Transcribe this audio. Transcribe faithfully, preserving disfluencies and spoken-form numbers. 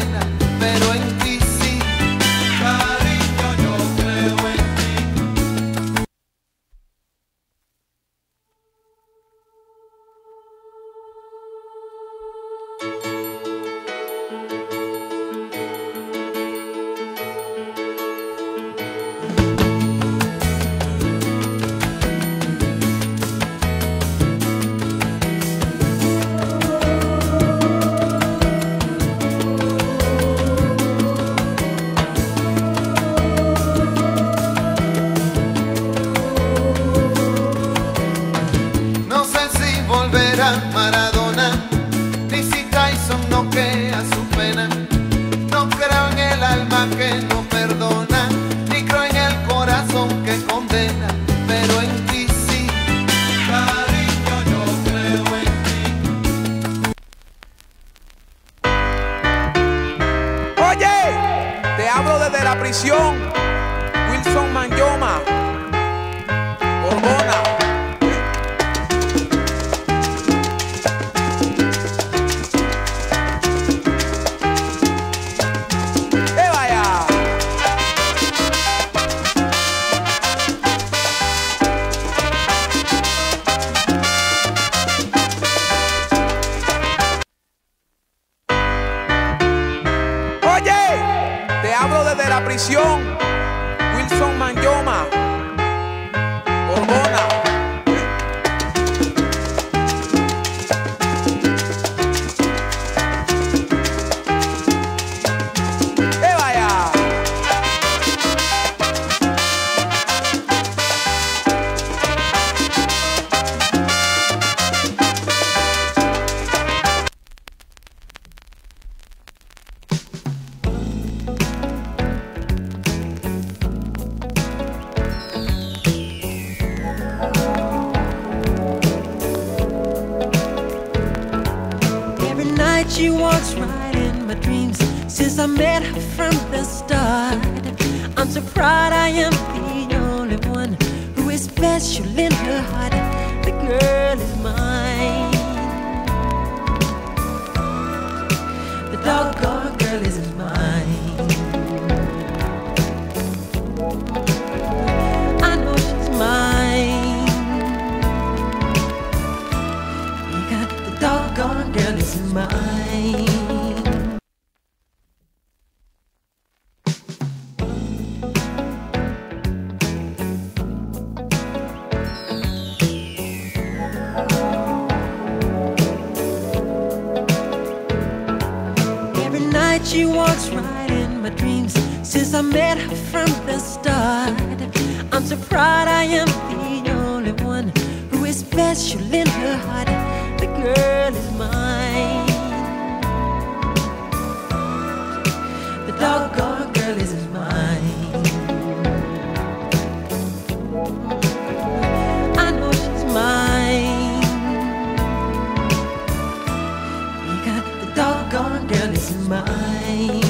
pena, pero en ti sí. Cariño, yo creo en ti. Maradona, D C Tyson noquea su pena. No creo en el alma que no perdona, ni creo en el corazón que condena, pero en ti sí. Cariño, yo creo en ti. Oye, te hablo desde la prisión, Wilson Manjomá Corbonó. Te hablo desde la prisión, Wilson Manjomá Corbonó. She walks right in my dreams since I met her from the start. I'm so proud I am the only one who is special in her heart. The girl is mine. The doggone girl is mine. I know she's mine. Because the doggone girl is mine. She walks right in my dreams since I met her from the start. I'm so proud I am the only one who is special in her heart. The girl is mine. The doggone girl is mine. I know she's mine. Because the doggone girl is mine.